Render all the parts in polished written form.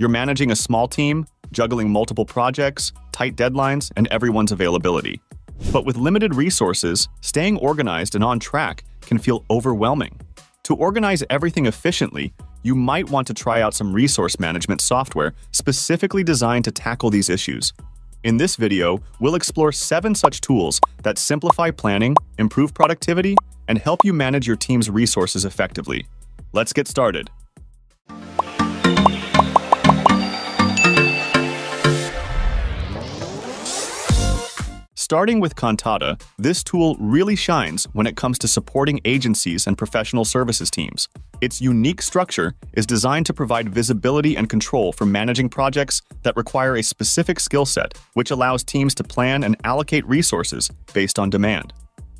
You're managing a small team, juggling multiple projects, tight deadlines, and everyone's availability. But with limited resources, staying organized and on track can feel overwhelming. To organize everything efficiently, you might want to try out some resource management software specifically designed to tackle these issues. In this video, we'll explore 7 such tools that simplify planning, improve productivity, and help you manage your team's resources effectively. Let's get started. Starting with Kantata, this tool really shines when it comes to supporting agencies and professional services teams. Its unique structure is designed to provide visibility and control for managing projects that require a specific skill set, which allows teams to plan and allocate resources based on demand.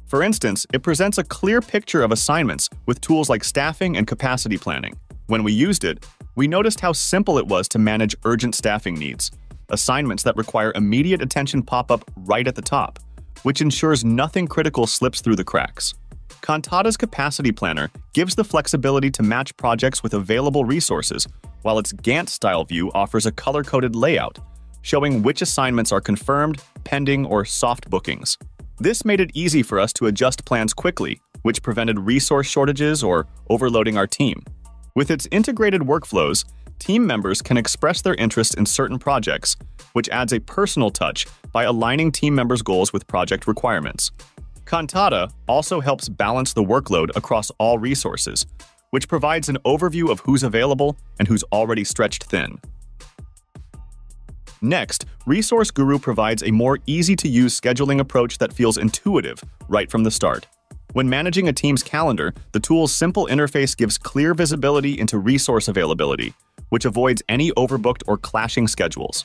For instance, it presents a clear picture of assignments with tools like staffing and capacity planning. When we used it, we noticed how simple it was to manage urgent staffing needs. Assignments that require immediate attention pop up right at the top, which ensures nothing critical slips through the cracks. Kantata's Capacity Planner gives the flexibility to match projects with available resources, while its Gantt-style view offers a color-coded layout, showing which assignments are confirmed, pending, or soft bookings. This made it easy for us to adjust plans quickly, which prevented resource shortages or overloading our team. With its integrated workflows, team members can express their interest in certain projects, which adds a personal touch by aligning team members' goals with project requirements. Kantata also helps balance the workload across all resources, which provides an overview of who's available and who's already stretched thin. Next, Resource Guru provides a more easy-to-use scheduling approach that feels intuitive right from the start. When managing a team's calendar, the tool's simple interface gives clear visibility into resource availability, which avoids any overbooked or clashing schedules.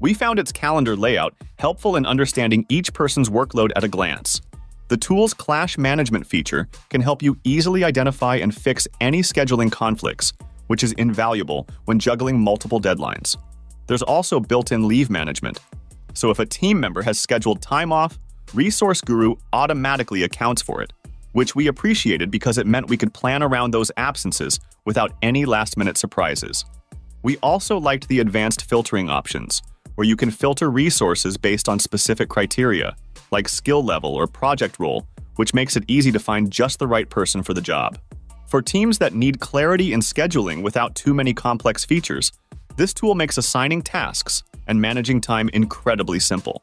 We found its calendar layout helpful in understanding each person's workload at a glance. The tool's clash management feature can help you easily identify and fix any scheduling conflicts, which is invaluable when juggling multiple deadlines. There's also built-in leave management, so if a team member has scheduled time off, Resource Guru automatically accounts for it, which we appreciated because it meant we could plan around those absences without any last-minute surprises. We also liked the advanced filtering options, where you can filter resources based on specific criteria, like skill level or project role, which makes it easy to find just the right person for the job. For teams that need clarity in scheduling without too many complex features, this tool makes assigning tasks and managing time incredibly simple.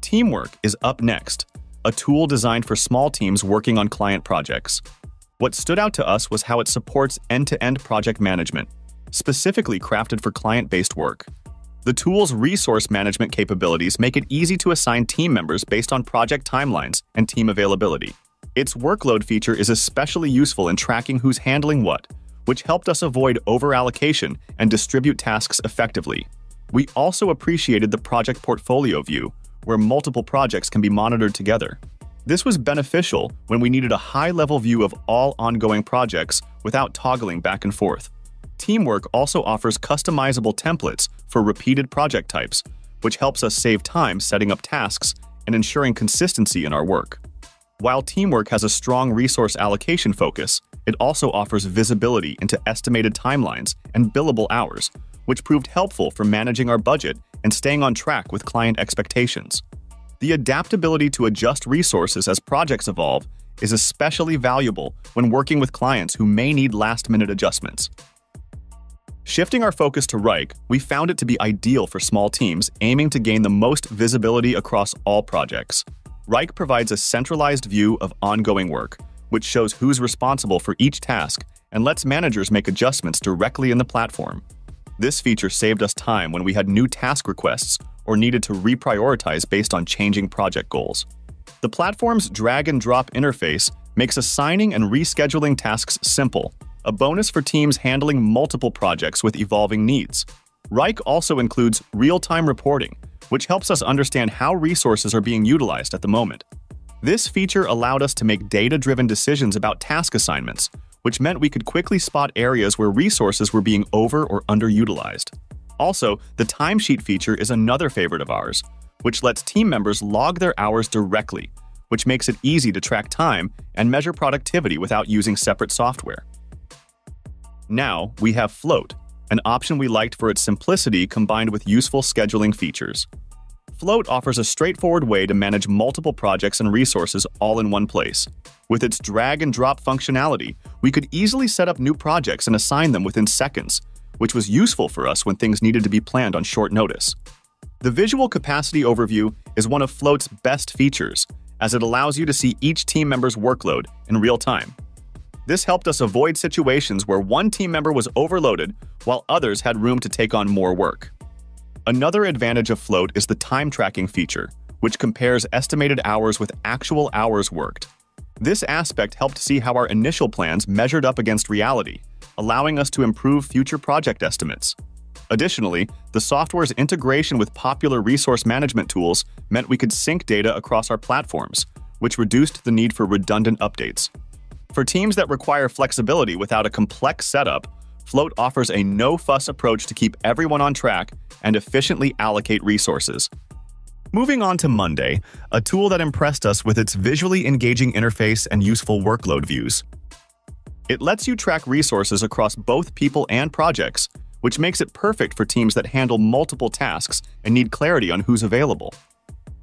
Teamwork is up next, a tool designed for small teams working on client projects. What stood out to us was how it supports end-to-end project management, specifically crafted for client-based work. The tool's resource management capabilities make it easy to assign team members based on project timelines and team availability. Its workload feature is especially useful in tracking who's handling what, which helped us avoid overallocation and distribute tasks effectively. We also appreciated the project portfolio view, where multiple projects can be monitored together. This was beneficial when we needed a high-level view of all ongoing projects without toggling back and forth. Teamwork also offers customizable templates for repeated project types, which helps us save time setting up tasks and ensuring consistency in our work. While Teamwork has a strong resource allocation focus, it also offers visibility into estimated timelines and billable hours, which proved helpful for managing our budget and staying on track with client expectations. The adaptability to adjust resources as projects evolve is especially valuable when working with clients who may need last-minute adjustments. Shifting our focus to Wrike, we found it to be ideal for small teams aiming to gain the most visibility across all projects. Wrike provides a centralized view of ongoing work, which shows who's responsible for each task and lets managers make adjustments directly in the platform. This feature saved us time when we had new task requests or needed to reprioritize based on changing project goals. The platform's drag-and-drop interface makes assigning and rescheduling tasks simple, a bonus for teams handling multiple projects with evolving needs. Wrike also includes real-time reporting, which helps us understand how resources are being utilized at the moment. This feature allowed us to make data-driven decisions about task assignments, which meant we could quickly spot areas where resources were being over or underutilized. Also, the timesheet feature is another favorite of ours, which lets team members log their hours directly, which makes it easy to track time and measure productivity without using separate software. Now, we have Float, an option we liked for its simplicity combined with useful scheduling features. Float offers a straightforward way to manage multiple projects and resources all in one place. With its drag-and-drop functionality, we could easily set up new projects and assign them within seconds, which was useful for us when things needed to be planned on short notice. The visual capacity overview is one of Float's best features, as it allows you to see each team member's workload in real time. This helped us avoid situations where one team member was overloaded while others had room to take on more work. Another advantage of Float is the time tracking feature, which compares estimated hours with actual hours worked. This aspect helped see how our initial plans measured up against reality, allowing us to improve future project estimates. Additionally, the software's integration with popular resource management tools meant we could sync data across our platforms, which reduced the need for redundant updates. For teams that require flexibility without a complex setup, Float offers a no-fuss approach to keep everyone on track and efficiently allocate resources. Moving on to Monday, a tool that impressed us with its visually engaging interface and useful workload views. It lets you track resources across both people and projects, which makes it perfect for teams that handle multiple tasks and need clarity on who's available.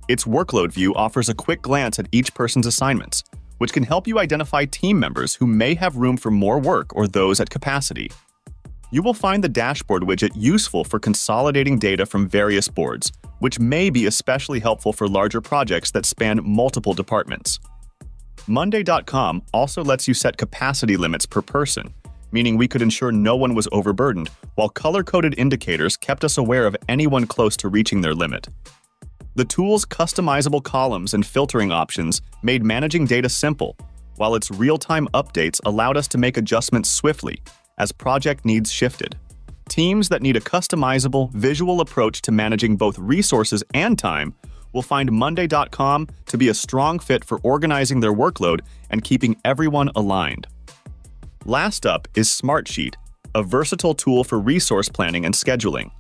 Its workload view offers a quick glance at each person's assignments, which can help you identify team members who may have room for more work or those at capacity. You will find the dashboard widget useful for consolidating data from various boards, which may be especially helpful for larger projects that span multiple departments. Monday.com also lets you set capacity limits per person, meaning we could ensure no one was overburdened, while color-coded indicators kept us aware of anyone close to reaching their limit. The tool's customizable columns and filtering options made managing data simple, while its real-time updates allowed us to make adjustments swiftly as project needs shifted. Teams that need a customizable, visual approach to managing both resources and time will find Monday.com to be a strong fit for organizing their workload and keeping everyone aligned. Last up is Smartsheet, a versatile tool for resource planning and scheduling.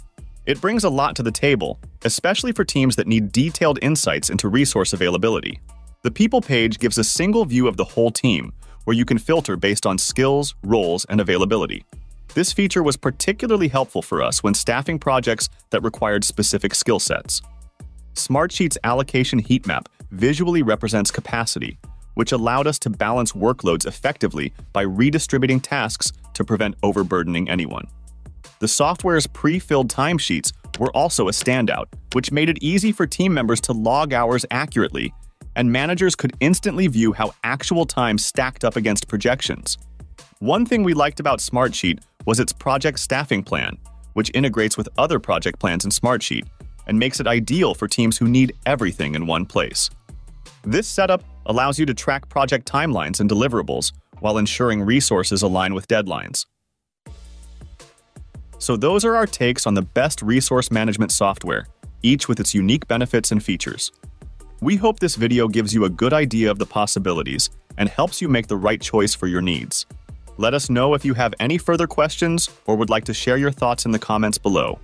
It brings a lot to the table, especially for teams that need detailed insights into resource availability. The People page gives a single view of the whole team, where you can filter based on skills, roles, and availability. This feature was particularly helpful for us when staffing projects that required specific skill sets. Smartsheet's allocation heat map visually represents capacity, which allowed us to balance workloads effectively by redistributing tasks to prevent overburdening anyone. The software's pre-filled timesheets were also a standout, which made it easy for team members to log hours accurately, and managers could instantly view how actual time stacked up against projections. One thing we liked about Smartsheet was its project staffing plan, which integrates with other project plans in Smartsheet and makes it ideal for teams who need everything in one place. This setup allows you to track project timelines and deliverables while ensuring resources align with deadlines. So those are our takes on the best resource management software, each with its unique benefits and features. We hope this video gives you a good idea of the possibilities and helps you make the right choice for your needs. Let us know if you have any further questions or would like to share your thoughts in the comments below.